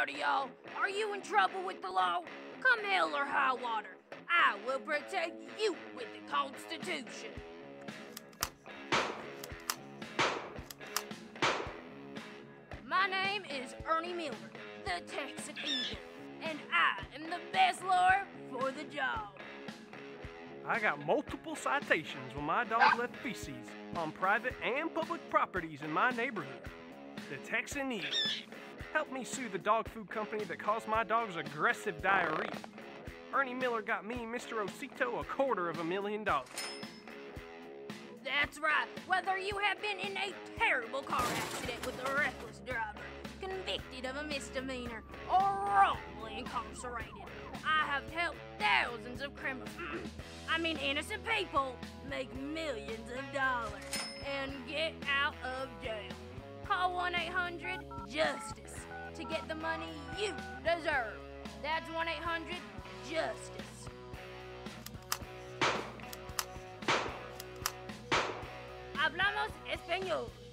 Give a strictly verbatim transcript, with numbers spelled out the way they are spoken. Howdy, y'all. Are you in trouble with the law? Come hell or high water, I will protect you with the Constitution. My name is Ernie Miller, the Texan Eagle, and I am the best lawyer for the job. I got multiple citations when my dog left feces on private and public properties in my neighborhood. The Texan Eagle helped me sue the dog food company that caused my dog's aggressive diarrhea. Ernie Miller got me, Mister Osito, a quarter of a million dollars. That's right. Whether you have been in a terrible car accident with a reckless driver, convicted of a misdemeanor, or wrongfully incarcerated, I have helped thousands of criminals, I mean innocent people, make millions of dollars and get out of jail. Call one eight hundred justice to get the money you deserve. That's one eight hundred justice. Hablamos español.